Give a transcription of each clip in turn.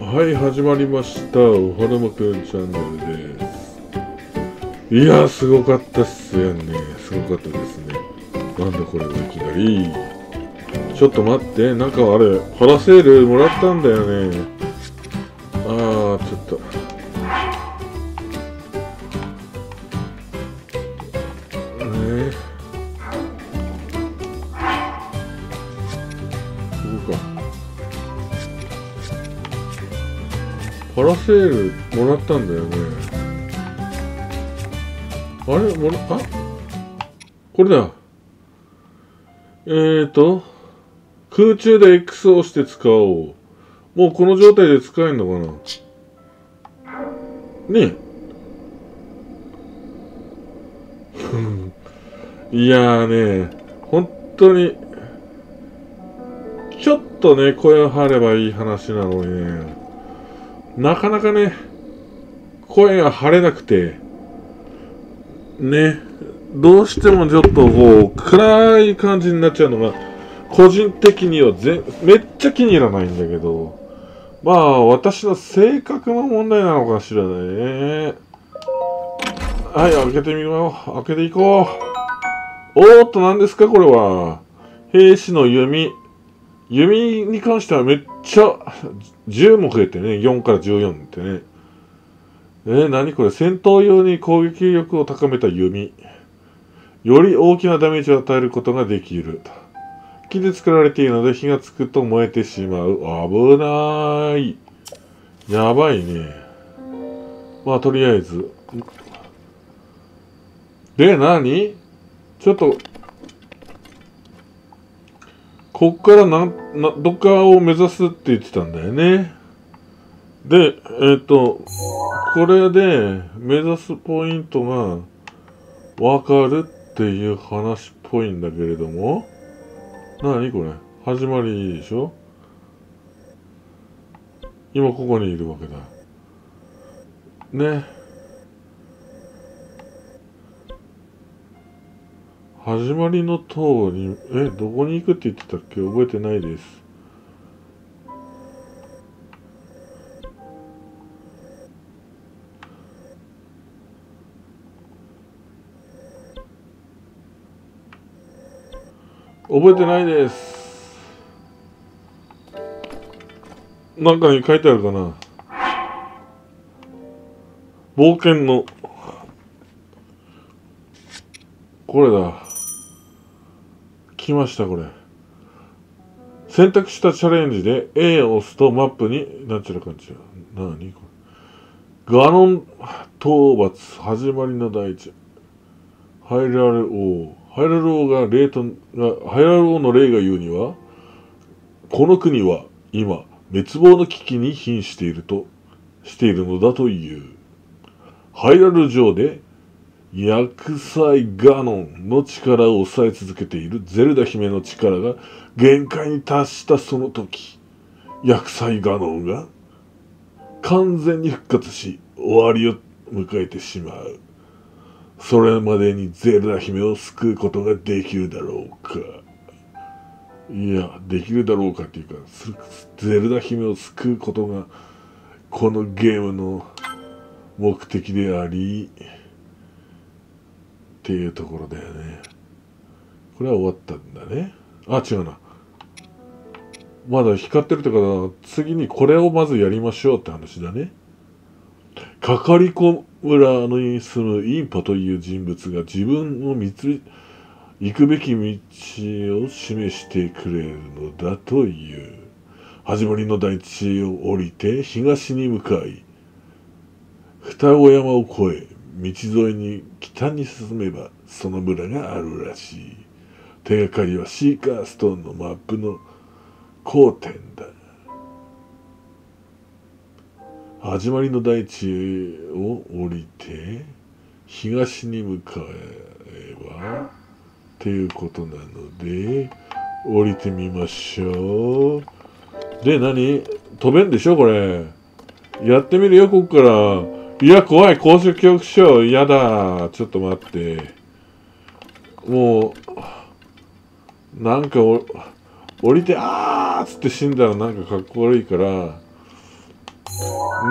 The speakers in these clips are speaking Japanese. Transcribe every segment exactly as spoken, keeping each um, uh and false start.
はい、始まりました。おはらまくんチャンネルです。いやー、すごかったっすよね。すごかったですね。なんだこれ、いきなり。ちょっと待って、なんかあれ、パラセールもらったんだよね。あー、ちょっと。ねえ。ここか。パラセールもらったんだよね。あれもらあこれだ。えーと、空中で エックス を押して使おう。もうこの状態で使えるのかなねえ。いやーね、本当に、ちょっとね、声を張ればいい話なのにね。なかなかね、声が張れなくて、ね、どうしてもちょっとこう、暗い感じになっちゃうのが、個人的にはぜめっちゃ気に入らないんだけど、まあ、私の性格の問題なのかしらね。はい、開けてみよう。開けていこう。おーっと、何ですか、これは。兵士の弓。弓に関してはめっちゃ、じゅうも増えてね、よんからじゅうよんってね。えー、何これ、戦闘用に攻撃力を高めた弓。より大きなダメージを与えることができる。木で作られているので火がつくと燃えてしまう。危なーい。やばいね。まあ、とりあえず。で、何？ちょっと、こっからな、な、どっかを目指すって言ってたんだよね。で、えっと、これで目指すポイントがわかるっていう話っぽいんだけれども、なにこれ？始まりでしょ？今ここにいるわけだ。ね。始まりの塔に、え、どこに行くって言ってたっけ？覚えてないです。覚えてないです。なんかに書いてあるかな？冒険の、これだ。来ました、これ。選択したチャレンジで エー を押すとマップになんちゃらかんちゃら。なにこれ。ガノン討伐、始まりの第一。ハイラル王。ハイラル王が霊と、ハイラル王の霊が言うには、この国は今、滅亡の危機に瀕していると、しているのだという。ハイラル城で、厄災ガノンの力を抑え続けているゼルダ姫の力が限界に達したその時、厄災ガノンが完全に復活し終わりを迎えてしまう。それまでにゼルダ姫を救うことができるだろうか。いや、できるだろうかっていうか、ゼルダ姫を救うことがこのゲームの目的であり、っていうところだよね。これは終わったんだね。あ、違うな。まだ光ってるとか、次にこれをまずやりましょうって話だね。カカリコ村に住むインパという人物が自分の道、行くべき道を示してくれるのだという。始まりの大地を降りて東に向かい、二子山を越え、道沿いに北に進めばその村があるらしい。手がかりはシーカーストーンのマップの交点だ。始まりの大地を降りて東に向かえばっていうことなので降りてみましょう。で、何？飛べんでしょこれ。やってみるよ、こっから。いや、怖い。高所恐怖症。やだ。ちょっと待って。もう、なんかお、降りて、あーっつって死んだらなんかかっこ悪いから、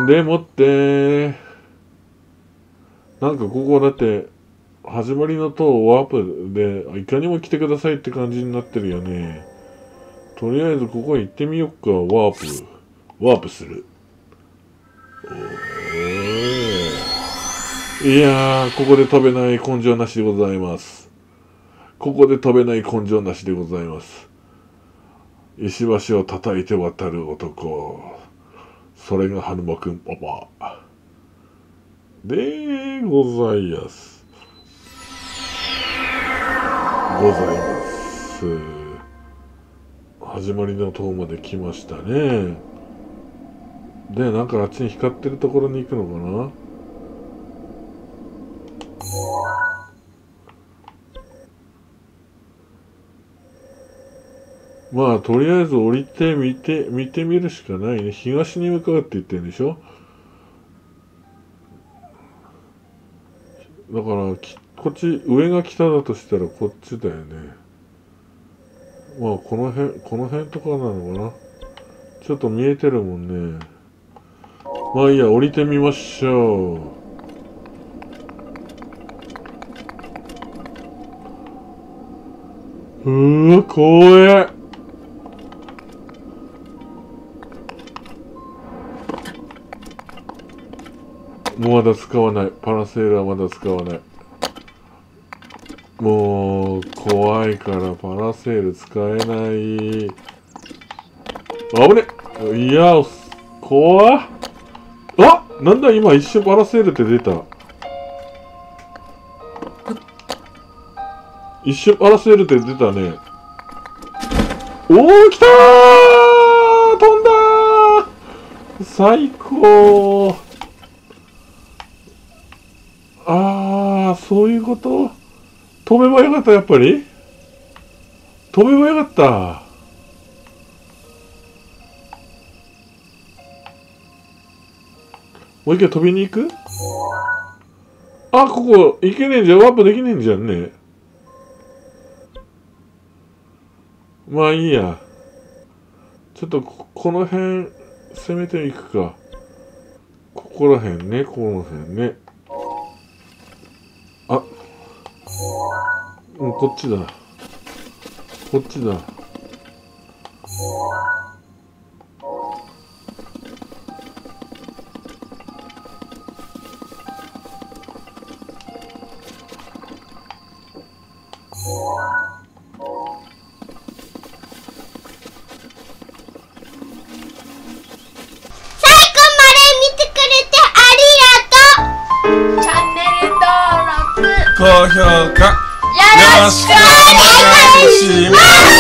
でもってなんかここだって始まりの塔ワープでいかにも来てくださいって感じになってるよね。とりあえずここへ行ってみよっか。ワープワープする。いやー、ここで飛べない根性なしでございます。ここで飛べない根性なしでございます。石橋を叩いて渡る男、それがハヌマくんパパでございますございます始まりの塔まで来ましたね。で、なんかあっちに光ってるところに行くのかな。まあとりあえず降りて見て見てみるしかないね。東に向かうって言ってるんでしょ。だからきこっち上が北だとしたらこっちだよね。まあこの辺この辺とかなのかな。ちょっと見えてるもんね。まあいいや、降りてみましょう。うわ、怖え。もうまだ使わない。パラセーラーまだ使わない。もう怖いからパラセール使えない。危ねっ。いやー、怖っ。あっ、なんだ今一瞬パラセールって出た。一瞬パラセールって出たね。おお、来たー、飛んだー、最高ー。あー、そういうこと。飛べばよかった。やっぱり飛べばよかった。もう一回飛びに行く。あ、ここ行けねえんじゃん。ワープできねえんじゃんね。まあいいや。ちょっと こ, この辺攻めていくか。ここら辺ね、この辺ね。あ、うん、こっちだ。こっちだ。高評価よろしくお願いします。